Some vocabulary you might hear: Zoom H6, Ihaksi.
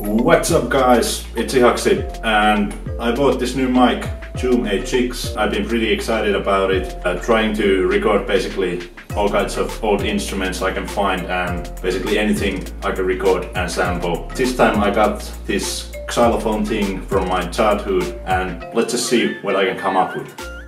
What's up guys, it's Ihaksi and I bought this new mic, Zoom H6. I've been pretty excited about it, trying to record basically all kinds of old instruments I can find and basically anything I can record and sample. This time I got this xylophone thing from my childhood and let's just see what I can come up with.